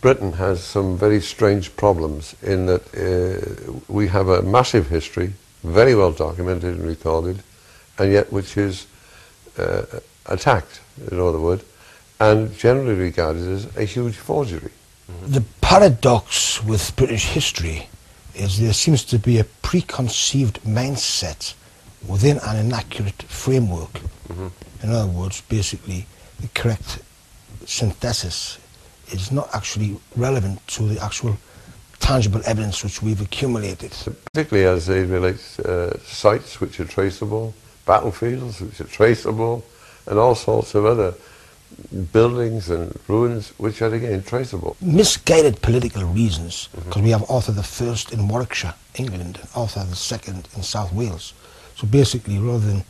Britain has some very strange problems in that we have a massive history, very well documented and recorded, and yet which is attacked, in other words, and generally regarded as a huge forgery. Mm-hmm. The paradox with British history is there seems to be a preconceived mindset within an inaccurate framework. Mm-hmm. In other words, basically, the correct synthesis is not actually relevant to the actual tangible evidence which we've accumulated. Particularly as they relate sites which are traceable, battlefields which are traceable, and all sorts of other buildings and ruins which are again traceable. Misguided political reasons, because we have Arthur I in Warwickshire, England, and Arthur II in South Wales. So basically, rather than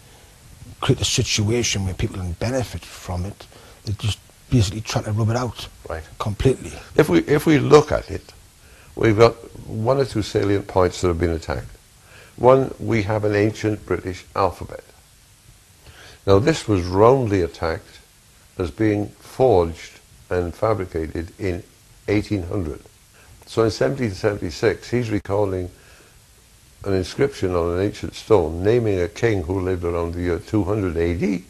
create a situation where people can benefit from it, they just basically try to rub it out completely. If we look at it, we've got one or two salient points that have been attacked. One, we have an ancient British alphabet. Now this was roundly attacked as being forged and fabricated in 1800. So in 1776 he's recording an inscription on an ancient stone naming a king who lived around the year 200 AD,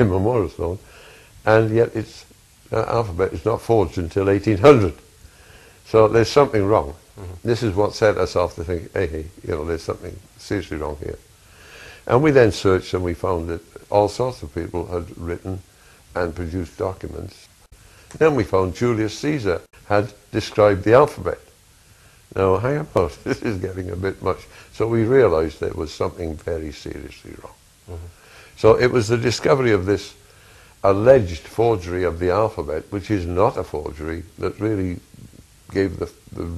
a memorial stone, and yet its alphabet is not forged until 1800. So there's something wrong. Mm-hmm. This is what set us off to think, hey, you know, there's something seriously wrong here. And we then searched and we found that all sorts of people had written and produced documents. Then we found Julius Caesar had described the alphabet. Now, hang on, this is getting a bit much. So we realized there was something very seriously wrong. Mm-hmm. So it was the discovery of this alleged forgery of the alphabet, which is not a forgery, that really gave the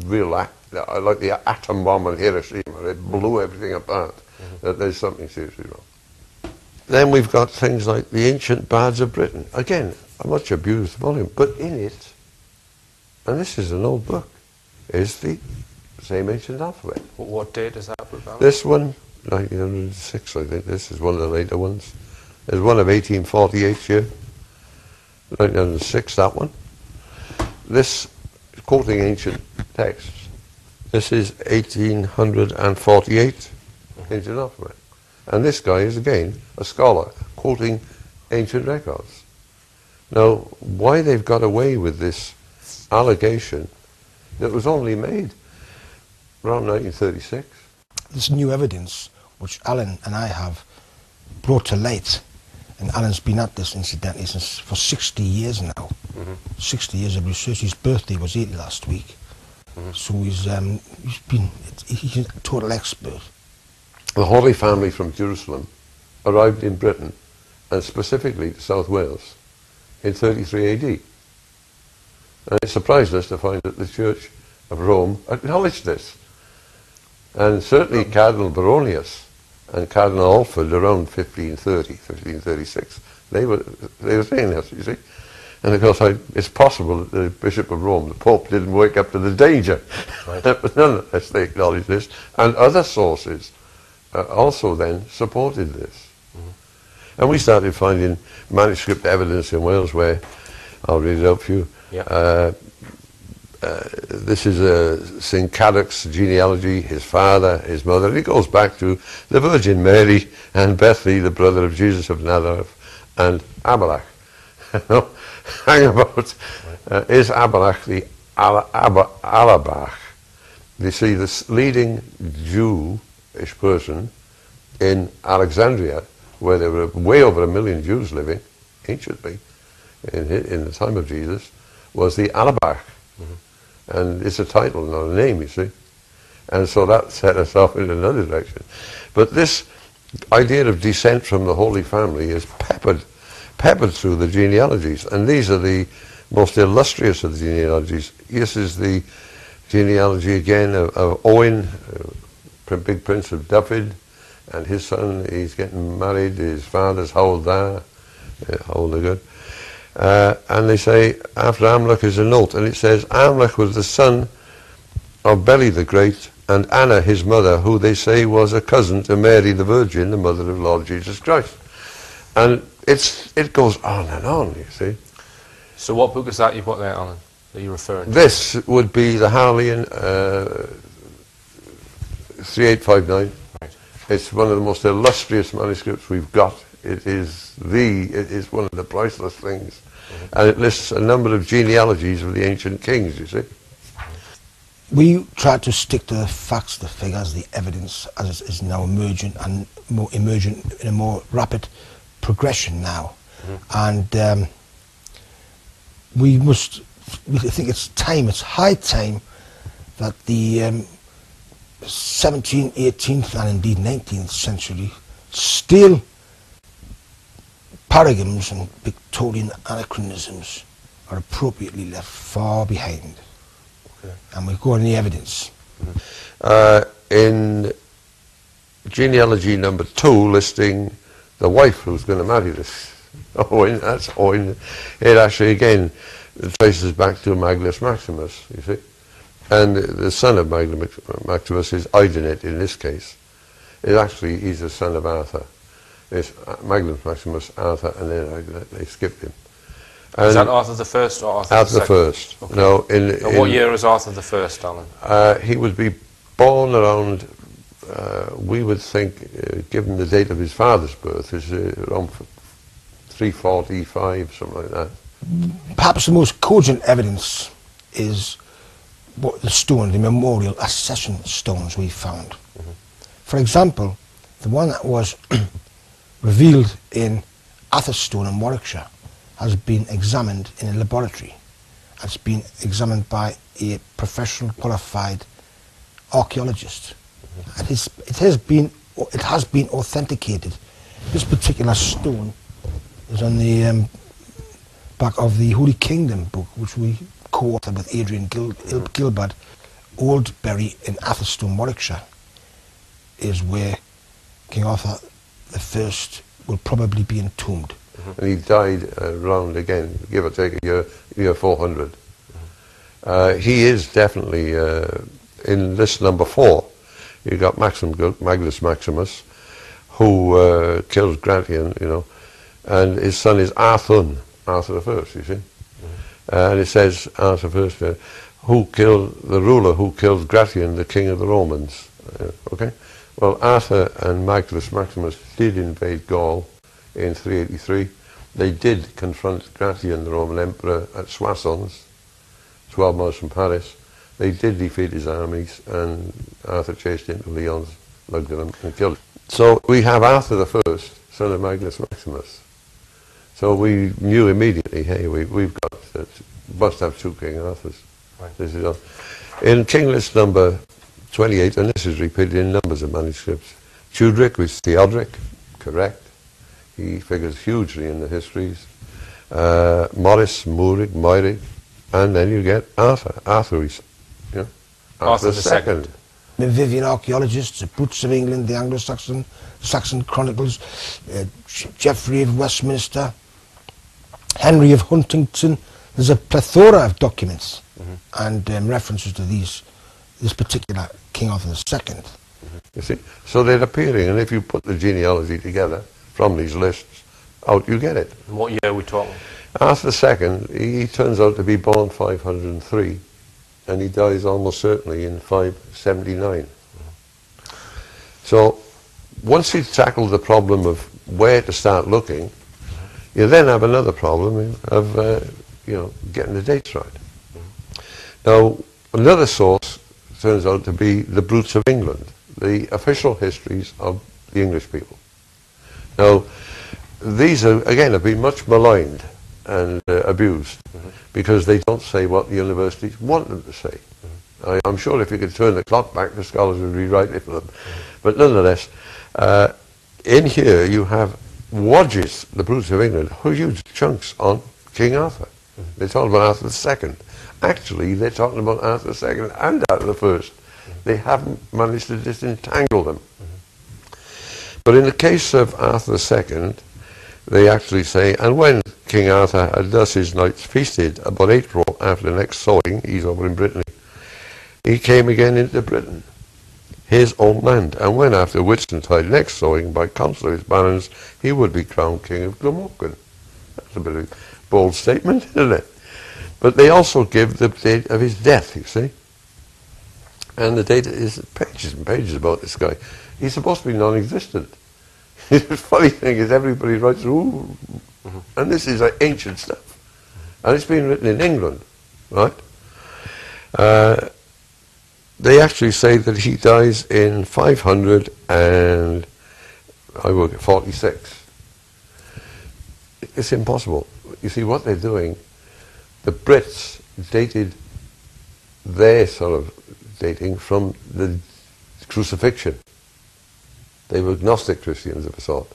real act, like the atom bomb on Hiroshima, it blew everything apart, that there's something seriously wrong. Then we've got things like the ancient bards of Britain. Again, a much abused volume, but in it, and this is an old book, is the same ancient alphabet. What date is that about? This one, 1906, I think. This is one of the later ones. There's one of 1848 here, 1906, that one. This, quoting ancient texts, this is 1848 ancient alphabet. And this guy is, again, a scholar, quoting ancient records. Now, why they've got away with this allegation that was only made around 1936? This new evidence, which Alan and I have brought to light, and Alan's been at this, incidentally, since for 60 years now. Mm-hmm. 60 years of research. His birthday was 80 last week. Mm-hmm. So he's a total expert. The Holy Family from Jerusalem arrived in Britain, and specifically South Wales, in 33 AD. And it surprised us to find that the Church of Rome acknowledged this. And certainly Cardinal Baronius and Cardinal Alford around 1530, 1536, they were saying this, you see. And of course, it's possible that the Bishop of Rome, the Pope, didn't wake up to the danger. Right. But nonetheless, they acknowledged this, and other sources also then supported this. Mm-hmm. And we started finding manuscript evidence in Wales where, I'll read it out for you. Yep. This is St. Cadoc's genealogy, his father, his mother, and it goes back to the Virgin Mary and Bethany, the brother of Jesus of Nazareth, and Amalach. Hang about, is Amalach the Alabach? You see, this leading Jew person in Alexandria, where there were way over 1 million Jews living, anciently, in the time of Jesus, was the Alabach. Mm-hmm. And it's a title, not a name, you see. And so that set us off in another direction. But this idea of descent from the Holy Family is peppered through the genealogies. And these are the most illustrious of the genealogies. This is the genealogy again of Owen, Big Prince of Dafydd, and his son, he's getting married, his father's Hywel Dda, Hywel the Good. And they say, after Amlach is a note, and it says, Amlach was the son of Beli the Great, and Anna his mother, who they say was a cousin to Mary the Virgin, the mother of Lord Jesus Christ. And it goes on and on, you see. So what book is that you've got there, Alan? that you're referring to? This would be the Harleian 3859. Right. It's one of the most illustrious manuscripts we've got. It is one of the priceless things. Mm-hmm. And it lists a number of genealogies of the ancient kings, you see. We try to stick to the facts, the figures, the evidence as it is now emergent, and more emergent in a more rapid progression now. Mm-hmm. And we think it's time, it's high time that the 17th, 18th and indeed 19th century still paradigms and Victorian anachronisms are appropriately left far behind. Okay. And we've got any evidence. Mm-hmm. In genealogy number 2, listing the wife who's going to marry this Owen, that's Owen, it actually again traces back to Magnus Maximus, you see. And the son of Magnus Maximus is Idonet in this case. It actually, he's the son of Arthur. It's Magnus Maximus, Arthur, and then they skipped him. And is that Arthur the First or Arthur the Second? Arthur the First. Okay. No, in what year was Arthur the First, Alan? He would be born around, we would think, given the date of his father's birth, is around 345, something like that. Perhaps the most cogent evidence is what the stone, the memorial accession stones we found. Mm-hmm. For example, the one that was revealed in Atherstone in Warwickshire has been examined in a laboratory. It's been examined by a professional qualified archaeologist. Mm-hmm. And it has been authenticated. This particular stone is on the back of the Holy Kingdom book, which we co-authored with Adrian Gilbert. Oldbury in Atherstone, Warwickshire, is where King Arthur the First will probably be entombed. Mm-hmm. And he died round again, give or take a year 400. Mm-hmm. He is definitely in list number 4. You've got Magnus Maximus, who kills Gratian, you know, and his son is Arthur, Arthur the First, you see. Mm-hmm. And it says Arthur the First, who killed the ruler who killed Gratian, the king of the Romans. Okay. Well, Arthur and Magnus Maximus did invade Gaul in 383. They did confront Gratian, the Roman emperor, at Soissons, 12 miles from Paris. They did defeat his armies, and Arthur chased into Lyons, lugged them and killed him. So we have Arthur the First, son of Magnus Maximus. So we knew immediately, hey, we've got, must have two King Arthurs. Right. This is in King List number 28, and this is repeated in numbers of manuscripts. Tudric was Theodric, correct. He figures hugely in the histories. Maurice, Murig, Moirig, and then you get Arthur. Arthur is, you know, Arthur the Second. The Vivian archaeologists, the Boots of England, the Anglo-Saxon, Saxon Chronicles, Geoffrey of Westminster, Henry of Huntington. There's a plethora of documents, mm-hmm, and references to this particular King Arthur II. Mm-hmm. You see, so they're appearing, and if you put the genealogy together from these lists, out you get it. And what year are we talking? Arthur II, he turns out to be born 503, and he dies almost certainly in 579. Mm-hmm. So once you've tackled the problem of where to start looking, you then have another problem of you know, getting the dates right. Mm-hmm. Now, another source turns out to be the Brutes of England, the official histories of the English people. Now, these are, again, have been much maligned and abused, mm-hmm, because they don't say what the universities want them to say. Mm-hmm. I'm sure if you could turn the clock back, the scholars would rewrite it for them. Mm-hmm. But nonetheless, in here you have Wodges, the Brutes of England, huge chunks on King Arthur. Mm-hmm. They're talking about Arthur the Second. Actually, they're talking about Arthur II and Arthur I. Mm-hmm. They haven't managed to disentangle them. Mm-hmm. But in the case of Arthur II, they actually say, and when King Arthur had thus his knights feasted, about April after the next sowing, he's over in Brittany, he came again into Britain, his own land, and when after Whitsuntide next sowing, by counsel of his barons, he would be crowned King of Glamorgan. That's a bit of a bold statement, isn't it? But they also give the date of his death, you see. And the data is pages and pages about this guy. He's supposed to be non-existent. The funny thing is everybody writes, ooh, and this is like ancient stuff. And it's been written in England, right? They actually say that he dies in 500 and I work at 46. It's impossible. You see what they're doing, the Brits dated their sort of dating from the crucifixion. They were agnostic Christians of a sort.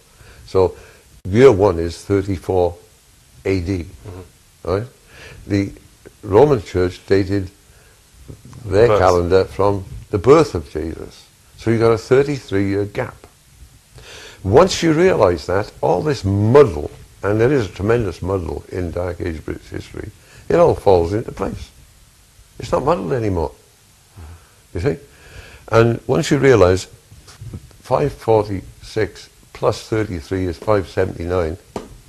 So year one is 34 AD, right? The Roman Church dated their calendar from the birth of Jesus. So you got a 33-year gap. Once you realise that, all this muddle, and there is a tremendous muddle in Dark Age British history, it all falls into place. It's not muddled anymore. You see? And once you realise 546 plus 33 is 579,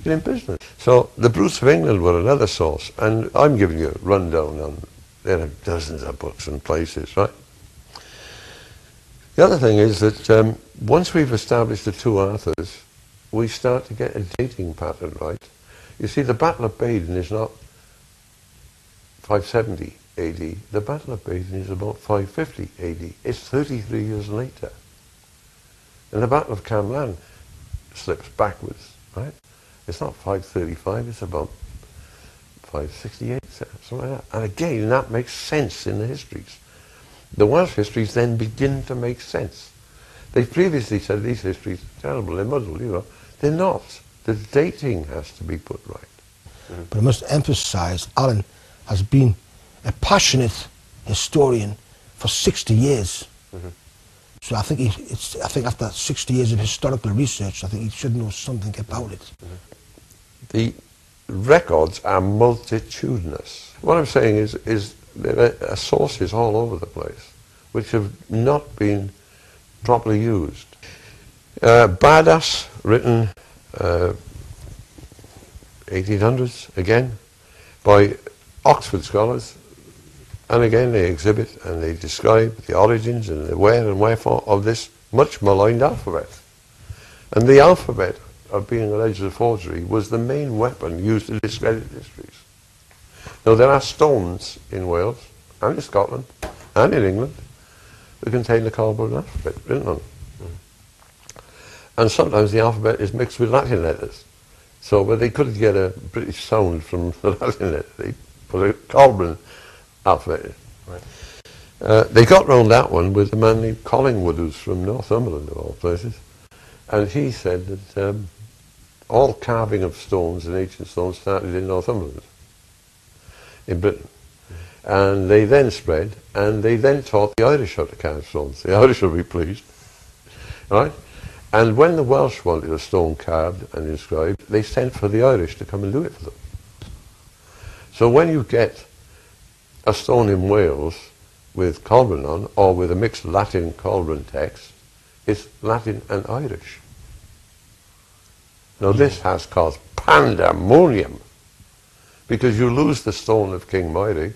you're in business. So the Brutes of England were another source, and I'm giving you a rundown on, there are dozens of books and places, right? The other thing is that once we've established the two Arthurs, we start to get a dating pattern, right? You see, the Battle of Baden is not 570 AD, the Battle of Baden is about 550 AD. It's 33 years later. And the Battle of Camlan slips backwards, right? It's not 535, it's about 568, something like that. And again, that makes sense in the histories. The Welsh histories then begin to make sense. They previously said these histories are terrible, they're muddled, you know. They're not. The dating has to be put right. But I must emphasise, Alan has been a passionate historian for 60 years. So I think I think after 60 years of historical research, I think he should know something about it. The records are multitudinous. What I'm saying is there are sources all over the place which have not been properly used. Bardas, written 1800s, again, by Oxford scholars. And again, they exhibit and they describe the origins and the where and wherefore of this much maligned alphabet. And the alphabet of being alleged of forgery was the main weapon used to discredit histories. Now, there are stones in Wales and in Scotland and in England that contain the Coelbren alphabet written on them. And sometimes the alphabet is mixed with Latin letters. So, where they couldn't get a British sound from the Latin letter, they put a Coelbren alphabet. Right. They got round that one with a man named Collingwood, who's from Northumberland of all places, and he said that all carving of stones and ancient stones started in Northumberland, in Britain, and they then spread, and they then taught the Irish how to carve stones. The Irish will be pleased, right? And when the Welsh wanted a stone carved and inscribed, they sent for the Irish to come and do it for them. So when you get a stone in Wales with Coelbren on, or with a mixed Latin Coelbren text, it's Latin and Irish. Now this has caused pandemonium, because you lose the stone of King Maurice,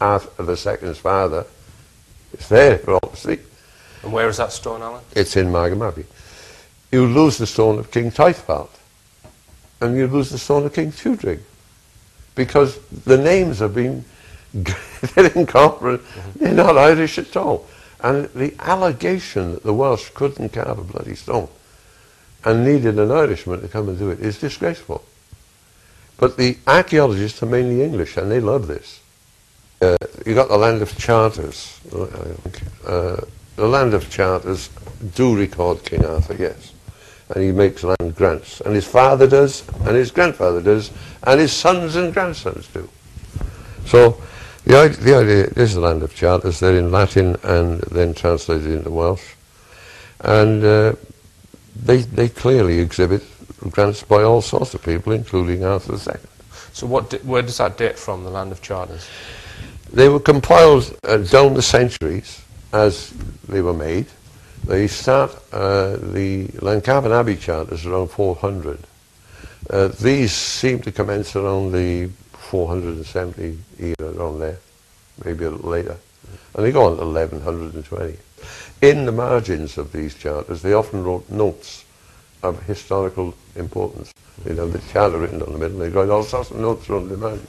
Arthur II's father. It's there, obviously. And where is that stone, Alan? It's in Maenmawr Abbey. You lose the stone of King Tithfalt, and you lose the stone of King Tudrig, because the names have been they're incompetent, they're not Irish at all. And the allegation that the Welsh couldn't carve a bloody stone and needed an Irishman to come and do it is disgraceful. But the archaeologists are mainly English and they love this. You got the land of charters. The land of charters do record King Arthur, yes. And he makes land grants. And his father does, and his grandfather does, and his sons and grandsons do. So the idea is the land of charters. They're in Latin and then translated into Welsh, and they clearly exhibit grants by all sorts of people, including Arthur II. So where does that date from, the land of charters? They were compiled down the centuries as they were made. They start the Llancarfan Abbey charters around 400. These seem to commence around the 470 era, around there, maybe a little later. And they go on to 1120. In the margins of these charters, they often wrote notes of historical importance. You know, the charter written down the middle, they write all sorts of notes around the margins.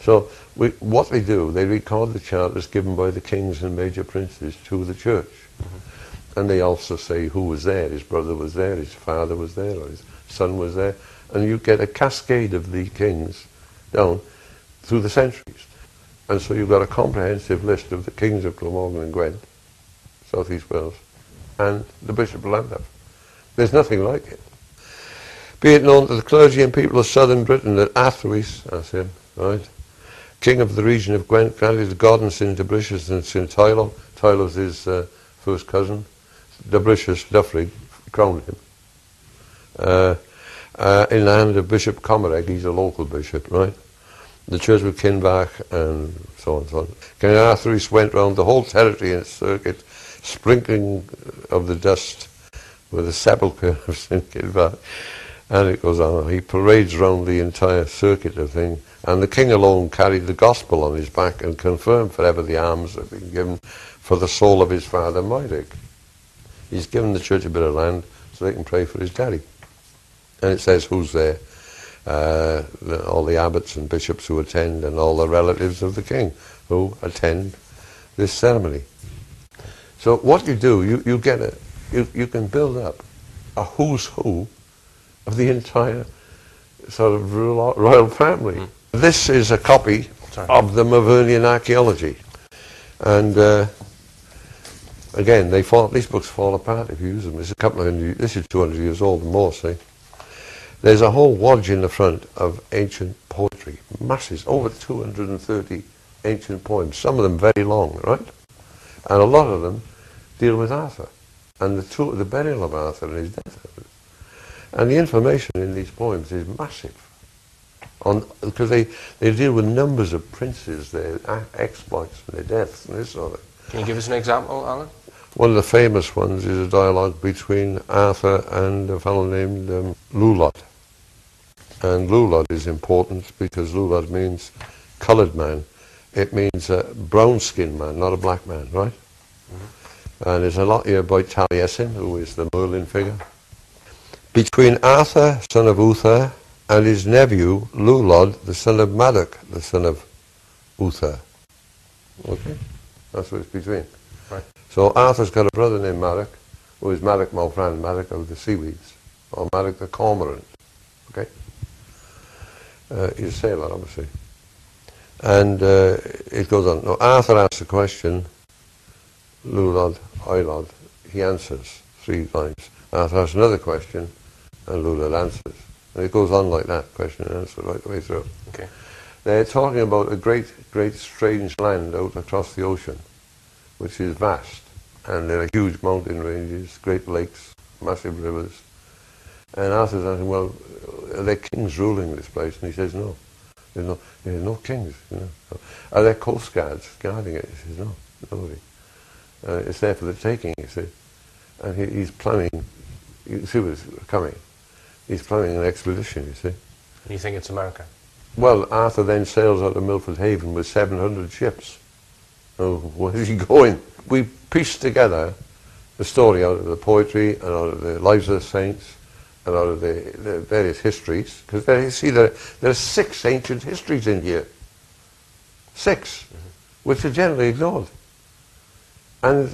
So what they do, they record the charters given by the kings and major princes to the church. And they also say who was there, his brother was there, his father was there, or his son was there. And you get a cascade of the kings down through the centuries. And so you've got a comprehensive list of the kings of Glamorgan and Gwent, South East Wales, and the Bishop of Llandaff. There's nothing like it. Be it known to the clergy and people of southern Britain that Arturius, that's him, right, king of the region of Gwent, granted the guardance in Dubricius and St. Tylo. Tylo's his first cousin. Dubricius, Duffrey, crowned him. In the hand of Bishop Comeragh, he's a local bishop, right? The Church of Kinbach and so on and so on. King Arthurius went round the whole territory in its circuit, sprinkling of the dust with the sepulchre of St. Kinbach. And it goes on. He parades round the entire circuit of thing. And the king alone carried the gospel on his back and confirmed forever the alms that had been given for the soul of his father, Moiddic. He's given the church a bit of land so they can pray for his daddy. And it says who's there, all the abbots and bishops who attend and all the relatives of the king who attend this ceremony. So what you do, you can build up a who's who of the entire sort of royal family. This is a copy of the Mavernian archaeology. And again, they fall, these books fall apart if you use them. It's a couple of hundred, this is 200 years old and more, see. There's a whole wadge in the front of ancient poetry, masses, over 230 ancient poems, some of them very long, right? And a lot of them deal with Arthur, and the burial of Arthur and his death. And the information in these poems is massive, because they deal with numbers of princes, their exploits, and their deaths, and this sort of thing. Can you give us an example, Alan? One of the famous ones is a dialogue between Arthur and a fellow named Lulod. And Lulod is important because Lulod means coloured man. It means a brown-skinned man, not a black man, right? And there's a lot here by Taliesin, who is the Merlin figure. Between Arthur, son of Uther, and his nephew, Lulod, the son of Madoc, the son of Uther. Okay? That's what it's between. Right. So Arthur's got a brother named Madoc, who is Madoc Malfran, Madoc of the Seaweeds, or Madoc the Cormorant. Okay? He's a sailor, obviously. And it goes on. Now, Arthur asks a question, Lulod, Oilod, he answers 3 times. Arthur asks another question, and Lulod answers. And it goes on like that, question and answer, right the way through. Okay. They're talking about a great, great strange land out across the ocean, which is vast, and there are huge mountain ranges, great lakes, massive rivers. And Arthur's asking, well, are there kings ruling this place? And he says, no. There's no kings. You know. Are there coast guards guarding it? He says, no, nobody. It's there for the taking, he says. And he's planning, you can see what's coming. He's planning an expedition, you see. And you think it's America? Well, Arthur then sails out of Milford Haven with 700 ships. Oh, where is he going? We pieced together the story out of the poetry and out of the lives of the saints and out of the various histories. Because you see, there are 6 ancient histories in here. 6, which are generally ignored. And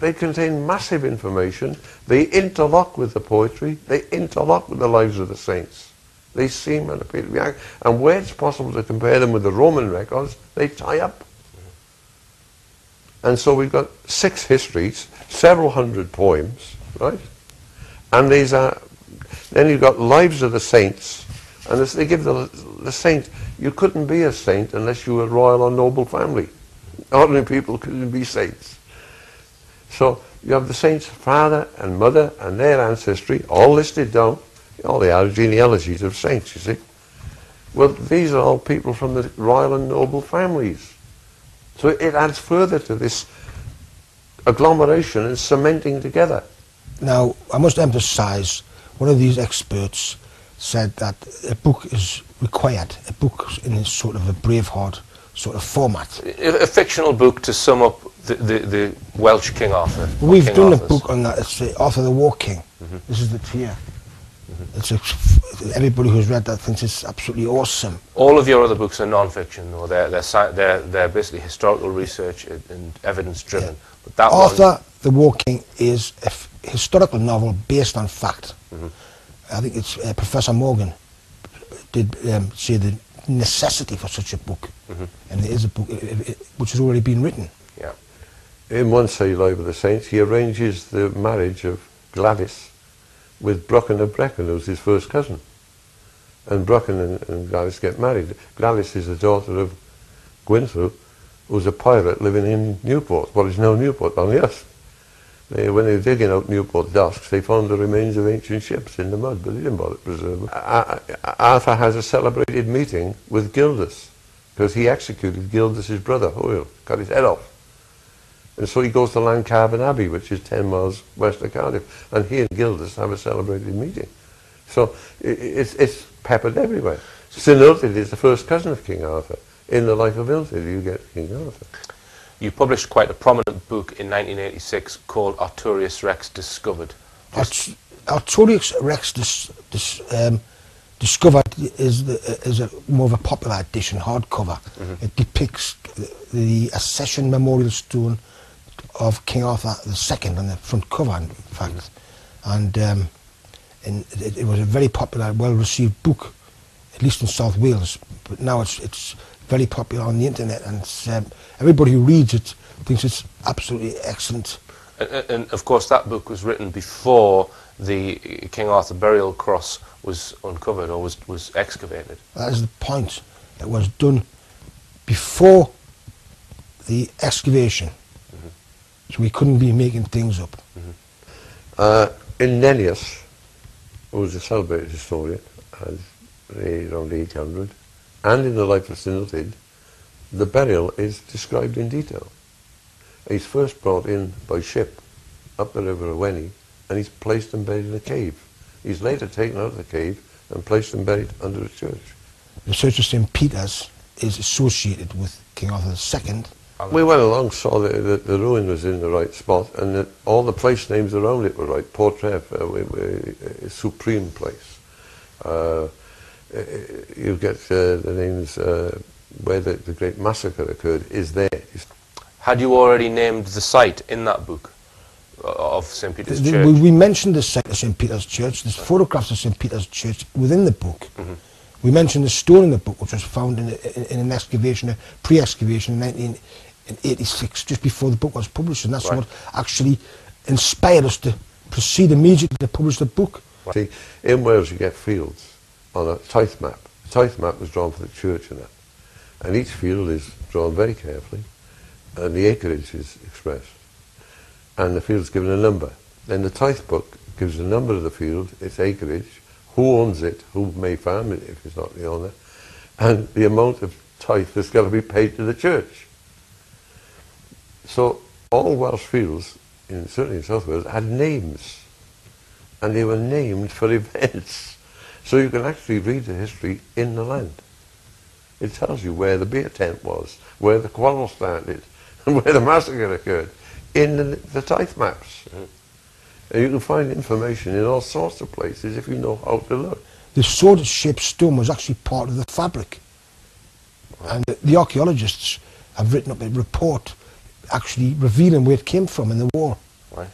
they contain massive information. They interlock with the poetry. They interlock with the lives of the saints. They seem and appear to be accurate. And where it's possible to compare them with the Roman records, they tie up. And so we've got 6 histories, several hundred poems, right? And these are, then you've got lives of the saints, and they give the saint, you couldn't be a saint unless you were royal or noble family. Ordinary people couldn't be saints. So you have the saint's father and mother and their ancestry, all listed down, all the genealogies of saints, you see. Well, these are all people from the royal and noble families. So it adds further to this agglomeration and cementing together. Now, I must emphasise, one of these experts said that a book is required a book in a sort of a Braveheart sort of format. A fictional book to sum up the Welsh King Arthur. We've done a book on that. It's Arthur the War King. Mm-hmm. This is the tier. Mm-hmm. Everybody who's read that thinks it's absolutely awesome. All of your other books are non-fiction, though. They're basically historical research and evidence-driven. Yeah. But that Arthur the War King is a historical novel based on fact. Mm-hmm. I think it's Professor Morgan did say the necessity for such a book, mm-hmm. and there is a book which has already been written. Yeah. In One Sail Over the Saints, he arranges the marriage of Gladys with Brychan of Brecon, who's his first cousin, and Brychan and Gladys get married. Gladys is the daughter of Gwynthrop, who's a pirate living in Newport, what is now Newport on the earth. When they were digging out Newport docks, they found the remains of ancient ships in the mud, but they didn't bother to preserve them. Arthur has a celebrated meeting with Gildas, because he executed Gildas's brother, Hoel, cut his head off. And so he goes to Llancarfan Abbey, which is 10 miles west of Cardiff, and he and Gildas have a celebrated meeting. So it's peppered everywhere. St Illtyd is the first cousin of King Arthur. In the Life of Illtyd, you get King Arthur. You published quite a prominent book in 1986 called Arturius Rex Discovered. Arturius Rex Discovered is more of a popular edition, hardcover. Mm-hmm. It depicts the Accession Memorial Stone of King Arthur II on the front cover, in fact. Mm-hmm. And it was a very popular, well-received book, at least in South Wales, but now it's very popular on the internet, and everybody who reads it thinks it's absolutely excellent. And of course that book was written before the King Arthur burial cross was uncovered or was excavated. That is the point. It was done before the excavation, mm-hmm. so we couldn't be making things up. Mm-hmm. In Nennius, who was a celebrated historian, around 800, and in the Life of St Illtyd, the burial is described in detail. He's first brought in by ship up the river Owenny, and he's placed and buried in a cave. He's later taken out of the cave and placed and buried under a church. The Church of St Peter's is associated with King Arthur II. We went along, saw that the ruin was in the right spot, and that all the place names around it were right. Portreff, Supreme Place. You get the names where the great massacre occurred is there. Had you already named the site in that book of St Peter's Church? We mentioned the site of St Peter's Church. There's photographs of St Peter's Church within the book. Mm-hmm. We mentioned the stone in the book, which was found in an excavation, a pre-excavation in 1986, just before the book was published, and that's right. What actually inspired us to proceed immediately to publish the book. See, in Wales you get fields on a tithe map. The tithe map was drawn for the church and that. And each field is drawn very carefully, and the acreage is expressed. And the field's given a number. Then the tithe book gives the number of the field, its acreage, who owns it, who may farm it if it's not the owner, and the amount of tithe that's got to be paid to the church. So all Welsh fields, certainly in South Wales, had names. And they were named for events. So you can actually read the history in the land. It tells you where the beer tent was, where the quarrel started, and where the massacre occurred, in the tithe maps. Mm-hmm. And you can find information in all sorts of places if you know how to look. The sword-shaped stone was actually part of the fabric. Right. And the archaeologists have written up a report actually revealing where it came from in the war. Right.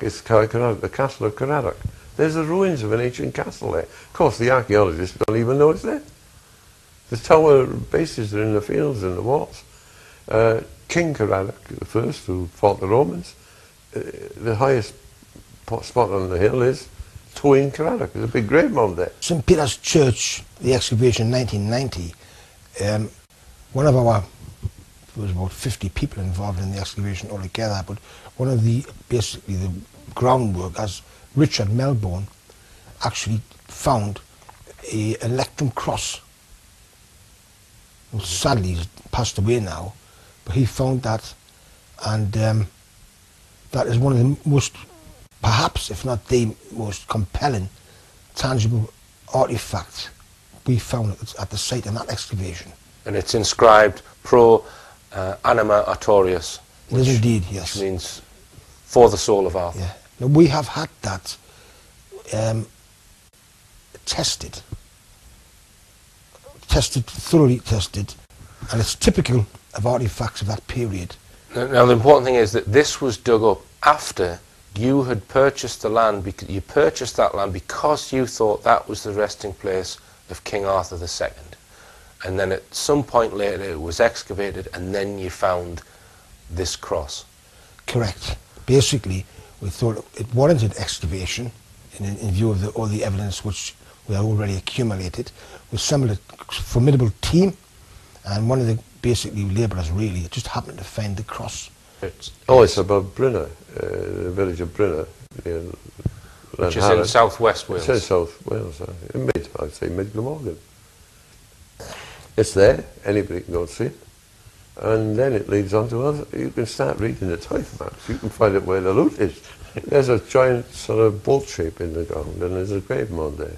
It's Caer Caradoc, the castle of Caradoc. There's the ruins of an ancient castle there. Of course, the archaeologists don't even know it's there. The tower bases are in the fields and the walls. King Caradoc the first, who fought the Romans, the highest spot on the hill is Twyn Caradoc. There's a big grave mound there. St Peter's Church, the excavation in 1990, one of our, there was about 50 people involved in the excavation altogether, but one of the, basically the groundwork, as Richard Melbourne actually found a electrum cross. Well, sadly he's passed away now, but he found that, and that is one of the most, perhaps if not the most compelling tangible artifact we found at the site in that excavation. And it's inscribed Pro Anima Arturius. It is indeed, yes. Which means for the soul of Arthur. Yeah. Now we have had that thoroughly tested, and it's typical of artefacts of that period. Now the important thing is that this was dug up after you had purchased the land, because you purchased that land because you thought that was the resting place of King Arthur II. And then at some point later it was excavated and then you found this cross. Correct. Basically we thought it warranted excavation in view of all the evidence which we had already accumulated. We assembled a formidable team, and one of the basically labourers really just happened to find the cross. It's above Brynna, the village of Brynna, which is in South West Wales. It's in South Wales, I'd say mid Glamorgan. It's there, anybody can go and see it. And then it leads on to other, you can start reading the type maps, you can find out where the loot is. There's a giant sort of bolt shape in the ground, and there's a grave mound there.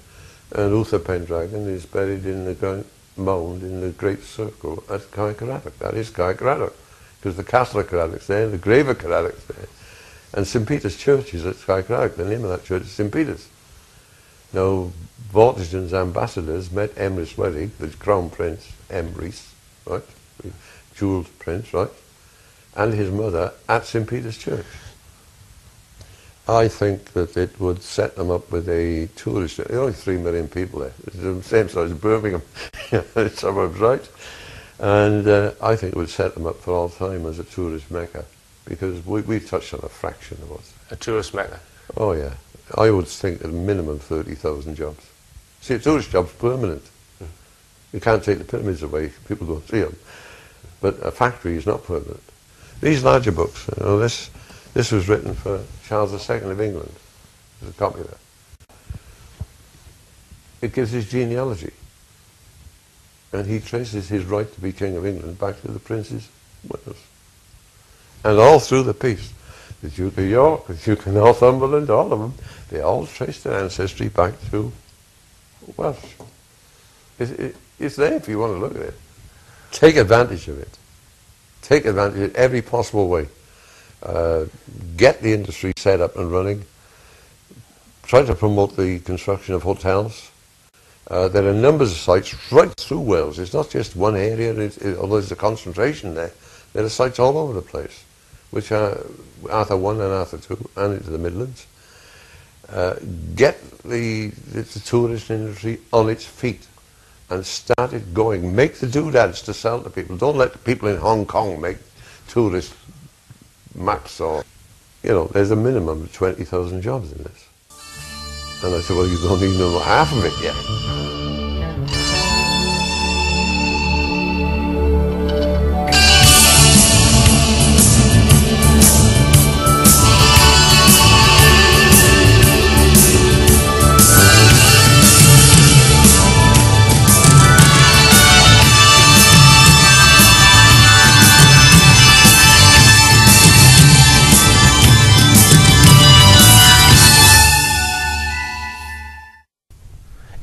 And Uther Pendragon is buried in the ground mound in the great circle at Caer Caradoc. That is Caer Caradoc, because the castle of Caradoc's there, the grave of Caradoc's there. And St Peter's Church is at Caer Caradoc. The name of that church is St Peter's. Now, Vortigern's ambassadors met Emrys Wedig, the Crown Prince Emrys, right? Jewelled Prince, right? And his mother at St Peter's Church. I think that it would set them up with a tourist. There are only 3 million people there. It's the same size as Birmingham. Suburbs, right? And I think it would set them up for all time as a tourist mecca, because we touched on a fraction of what's there. A tourist mecca? Oh, yeah. I would think at a minimum 30,000 jobs. See, a tourist job's permanent. Mm. You can't take the pyramids away. People go and see them. But a factory is not permanent. These larger books, you know, this was written for Charles II of England. There's a copy of that. It gives his genealogy. And he traces his right to be King of England back to the Princes of Wales. And all through the piece, the Duke of York, the Duke of Northumberland, all of them, they all trace their ancestry back to Welsh. It's there if you want to look at it. Take advantage of it. Take advantage of it every possible way. Get the industry set up and running, try to promote the construction of hotels. There are numbers of sites right through Wales. It's not just one area, although there's a concentration there. There are sites all over the place, which are Arthur I and Arthur II and into the Midlands. Get the tourist industry on its feet and start it going. Make the doodads to sell to people. Don't let the people in Hong Kong make tourist maps, or, you know, there's a minimum of 20,000 jobs in this. And I said, well, you don't even know half of it yet.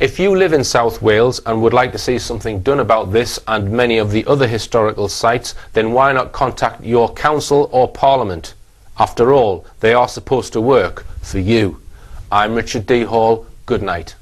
If you live in South Wales and would like to see something done about this and many of the other historical sites, then why not contact your council or parliament? After all, they are supposed to work for you. I'm Richard D. Hall. Good night.